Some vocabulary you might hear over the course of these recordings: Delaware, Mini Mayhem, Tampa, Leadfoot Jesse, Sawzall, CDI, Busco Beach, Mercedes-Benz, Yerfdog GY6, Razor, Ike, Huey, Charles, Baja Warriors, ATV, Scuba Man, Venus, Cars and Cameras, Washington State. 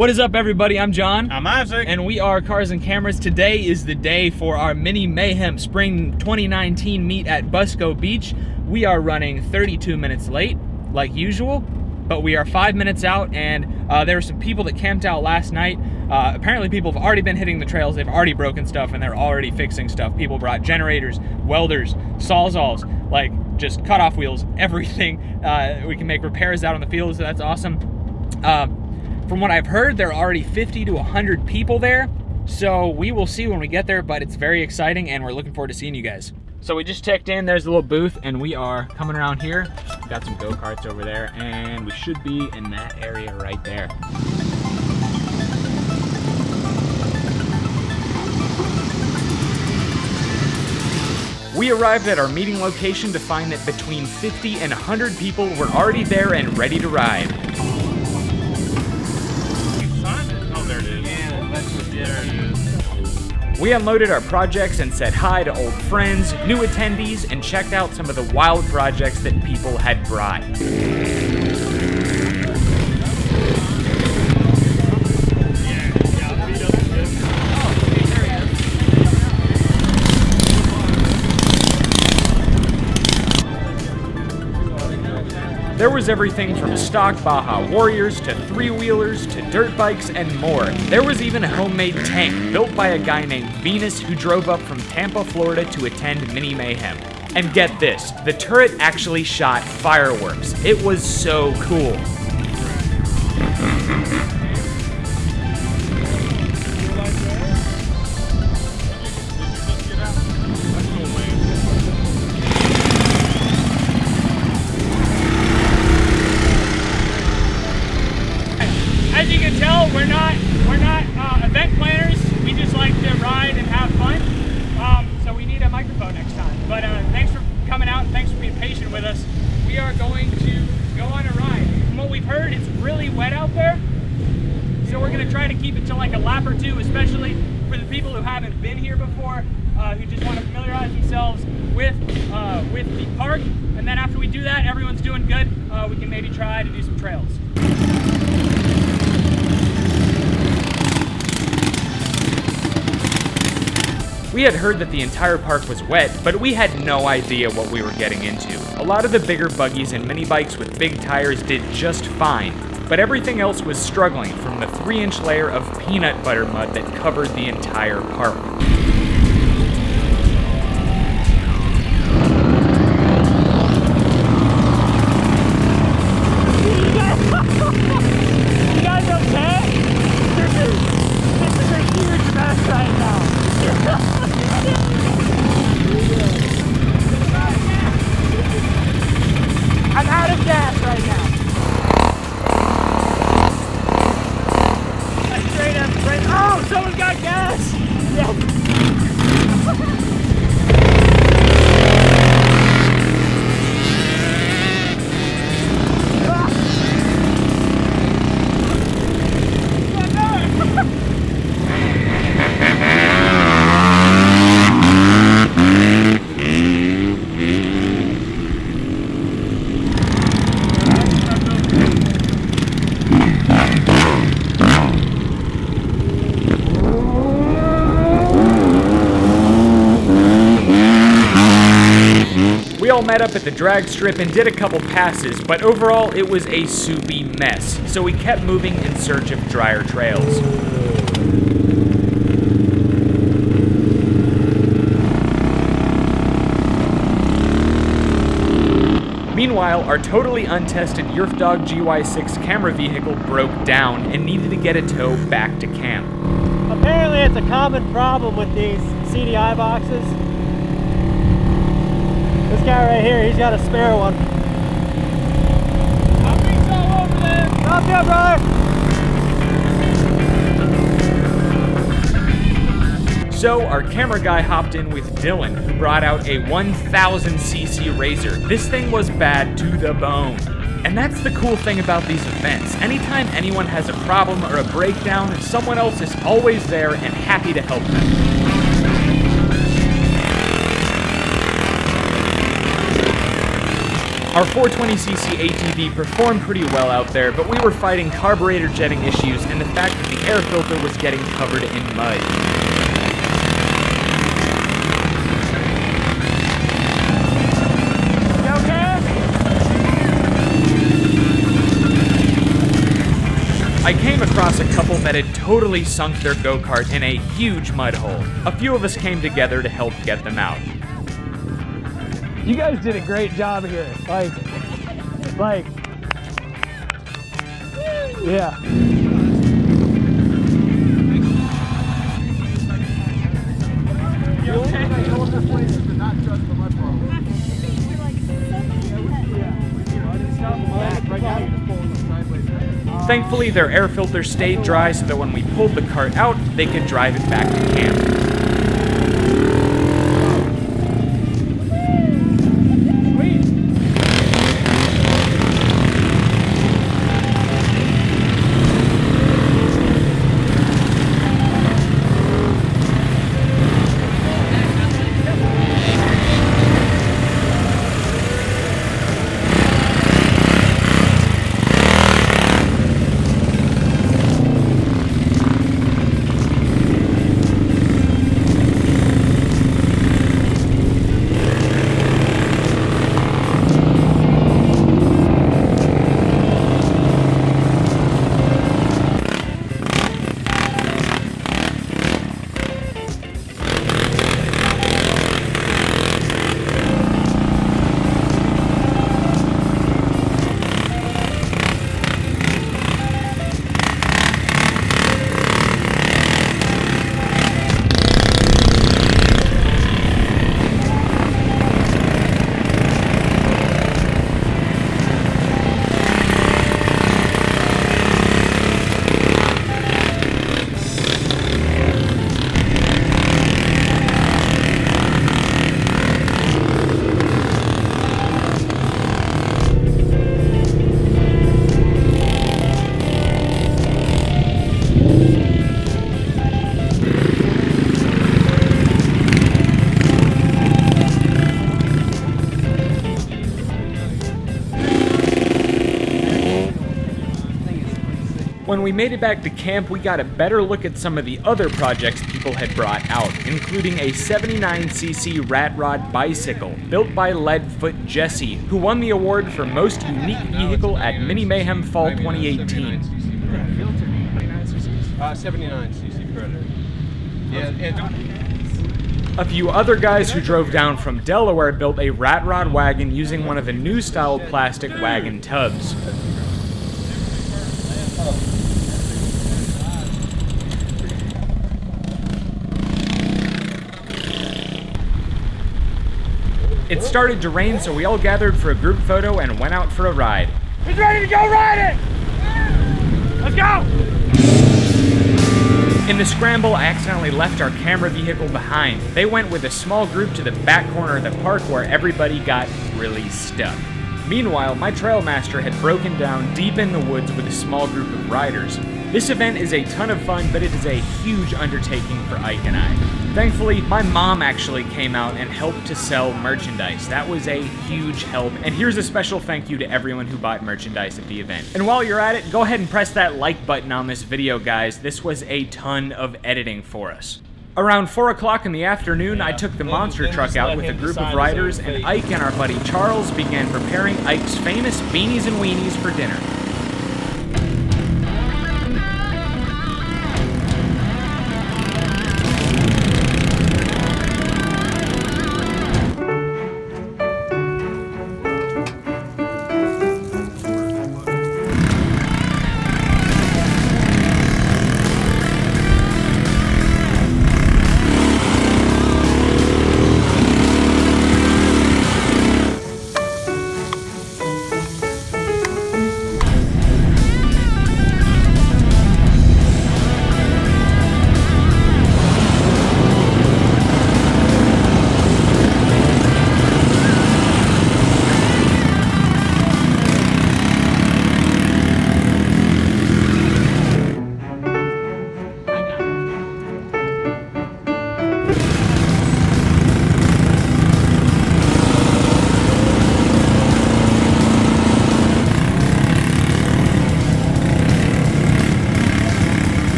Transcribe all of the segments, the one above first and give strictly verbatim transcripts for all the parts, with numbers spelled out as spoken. What is up, everybody? I'm John. I'm Isaac. And we are Cars and Cameras. Today is the day for our Mini Mayhem Spring twenty nineteen meet at Busco Beach. We are running thirty-two minutes late, like usual, but we are five minutes out, and uh, there were some people that camped out last night. Uh, apparently people have already been hitting the trails, they've already broken stuff, and they're already fixing stuff. People brought generators, welders, sawzalls, like just cutoff wheels, everything. Uh, we can make repairs out on the field, so that's awesome. Uh, From what I've heard, there are already fifty to a hundred people there, so we will see when we get there, but it's very exciting, and we're looking forward to seeing you guys. So we just checked in, there's a little booth, and we are coming around here. We've got some go-karts over there, and we should be in that area right there. We arrived at our meeting location to find that between fifty and a hundred people were already there and ready to ride. We unloaded our projects and said hi to old friends, new attendees, and checked out some of the wild projects that people had brought. There was everything from stock Baja Warriors to three-wheelers to dirt bikes and more. There was even a homemade tank built by a guy named Venus who drove up from Tampa, Florida to attend Mini Mayhem. And get this, the turret actually shot fireworks. It was so cool. We're not, we're not uh, event planners. We just like to ride and have fun. Um, so we need a microphone next time. But uh, thanks for coming out. And thanks for being patient with us. We are going to go on a ride. From what we've heard, it's really wet out there. So we're going to try to keep it to like a lap or two, especially for the people who haven't been here before, uh, who just want to familiarize themselves with, uh, with the park. And then after we do that, everyone's doing good. Uh, we can maybe try to do some trails. We had heard that the entire park was wet, but we had no idea what we were getting into. A lot of the bigger buggies and mini bikes with big tires did just fine, but everything else was struggling from the three-inch layer of peanut butter mud that covered the entire park. Met up at the drag strip and did a couple passes, but overall it was a soupy mess, so we kept moving in search of drier trails. Meanwhile, our totally untested Yerfdog G Y six camera vehicle broke down and needed to get a tow back to camp. Apparently it's a common problem with these C D I boxes. This guy right here, he's got a spare one. I'll be so over there. Up there, brother. So our camera guy hopped in with Dylan, who brought out a one thousand C C Razor. This thing was bad to the bone. And that's the cool thing about these events. Anytime anyone has a problem or a breakdown, someone else is always there and happy to help them. Our four twenty c c A T V performed pretty well out there, but we were fighting carburetor jetting issues and the fact that the air filter was getting covered in mud. I came across a couple that had totally sunk their go-kart in a huge mud hole. A few of us came together to help get them out. You guys did a great job here. Like, like, yeah. You okay? I told the place to not trust the mud hole. Right now, thankfully, their air filter stayed dry so that when we pulled the cart out, they could drive it back to camp. When we made it back to camp, we got a better look at some of the other projects people had brought out, including a seventy-nine c c Rat Rod bicycle, built by Leadfoot Jesse, who won the award for Most Unique Vehicle at Mini Mayhem Fall twenty eighteen. seventy-nine c c Predator. Yeah. A few other guys who drove down from Delaware built a Rat Rod wagon using one of the new-style plastic wagon tubs. It started to rain, so we all gathered for a group photo and went out for a ride. He's ready to go ride it! Let's go! In the scramble, I accidentally left our camera vehicle behind. They went with a small group to the back corner of the park where everybody got really stuck. Meanwhile, my trail master had broken down deep in the woods with a small group of riders. This event is a ton of fun, but it is a huge undertaking for Ike and I. Thankfully, my mom actually came out and helped to sell merchandise. That was a huge help, and here's a special thank you to everyone who bought merchandise at the event. And while you're at it, go ahead and press that like button on this video, guys. This was a ton of editing for us. Around four o'clock in the afternoon, yeah, I took the monster then truck out with a group of riders, and Ike and our buddy Charles began preparing Ike's famous beanies and weenies for dinner.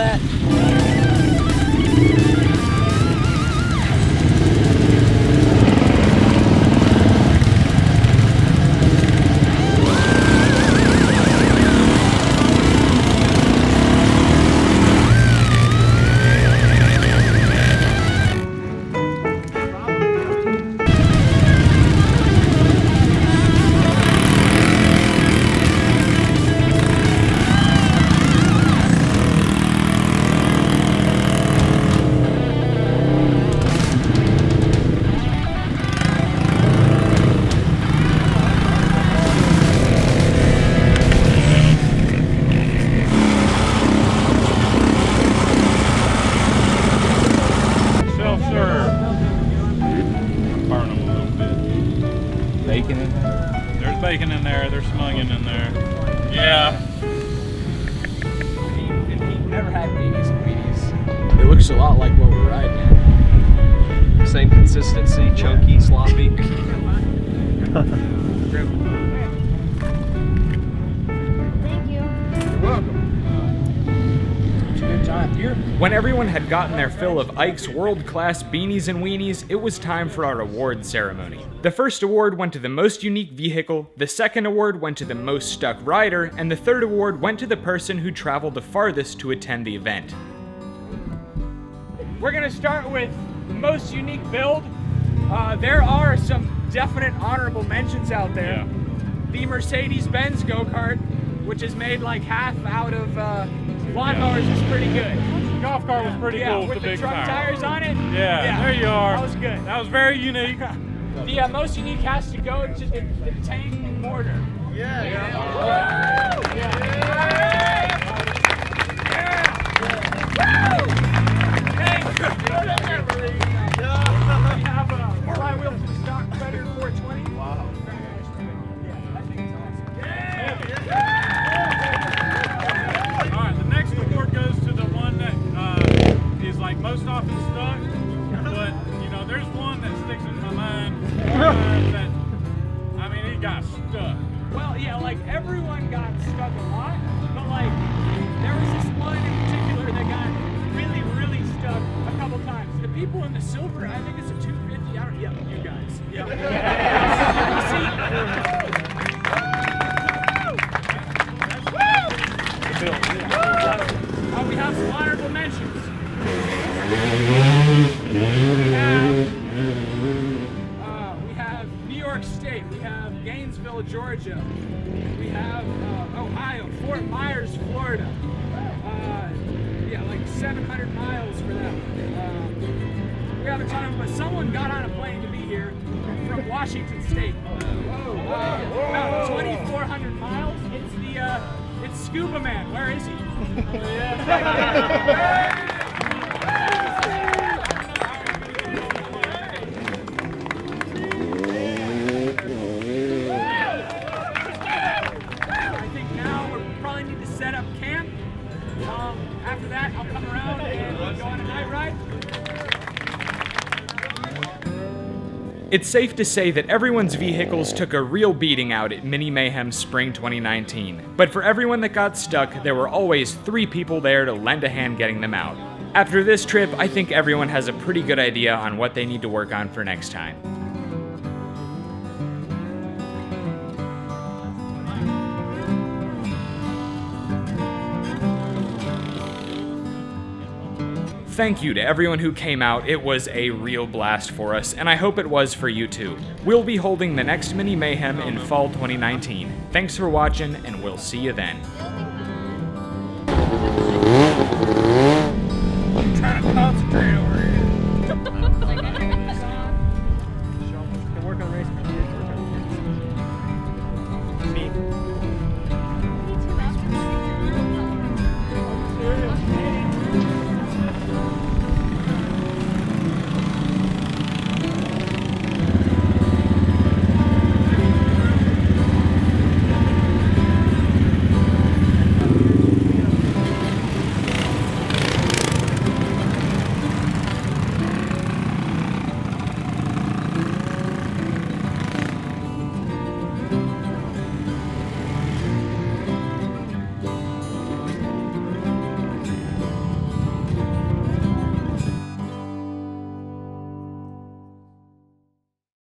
that. Bacon in there, there's smuggin in there. Yeah. You've never had beanies and meaties. It looks a lot like what we're riding in. Same consistency, chunky, sloppy. Thank you. You're welcome. It's a good time here. When everyone had gotten their fill of Ike's world-class beanies and weenies, it was time for our award ceremony. The first award went to the most unique vehicle, the second award went to the most stuck rider, and the third award went to the person who traveled the farthest to attend the event. We're gonna start with most unique build. Uh, there are some definite honorable mentions out there. Yeah. The Mercedes-Benz go-kart, which is made like half out of uh, lawnmowers, yeah. is pretty good. The golf car was pretty yeah, cool with, with the, the big truck tire. tires on it. Yeah, yeah, there you are. That was good. That was very unique. The uh, most unique has to go to the, the tank and mortar. Yeah. Yeah. Woo! Yeah. Yeah. Yeah. Woo! Thanks. We have a flywheel from stock better four twenty. Wow. Yeah, I think it's awesome. Yeah. Yeah. Yeah. Yeah. All right, the next award goes to the one that uh, is like most often stuck, but you know, there's one that sticks in my mind. That, I mean, he got stuck. Well, yeah, like everyone got stuck a lot, but like there was this one in particular that got really, really stuck a couple times. The people in the silver, I think it's a two fifty. I don't, yeah, you guys. Yeah. Woo! Woo! Woo! Uh, we have some honorable mentions. Georgia, we have uh, Ohio, Fort Myers, Florida. Uh, yeah, like seven hundred miles for that. Um, we have a ton of them, but someone got on a plane to be here from Washington State. Uh, whoa, whoa, about twenty-four hundred miles. It's the uh, it's Scuba Man. Where is he? It's safe to say that everyone's vehicles took a real beating out at Mini Mayhem Spring twenty nineteen. But for everyone that got stuck, there were always three people there to lend a hand getting them out. After this trip, I think everyone has a pretty good idea on what they need to work on for next time. Thank you to everyone who came out. It was a real blast for us, and I hope it was for you too. We'll be holding the next Mini Mayhem in fall twenty nineteen. Thanks for watching, and we'll see you then. I'm trying to concentrate over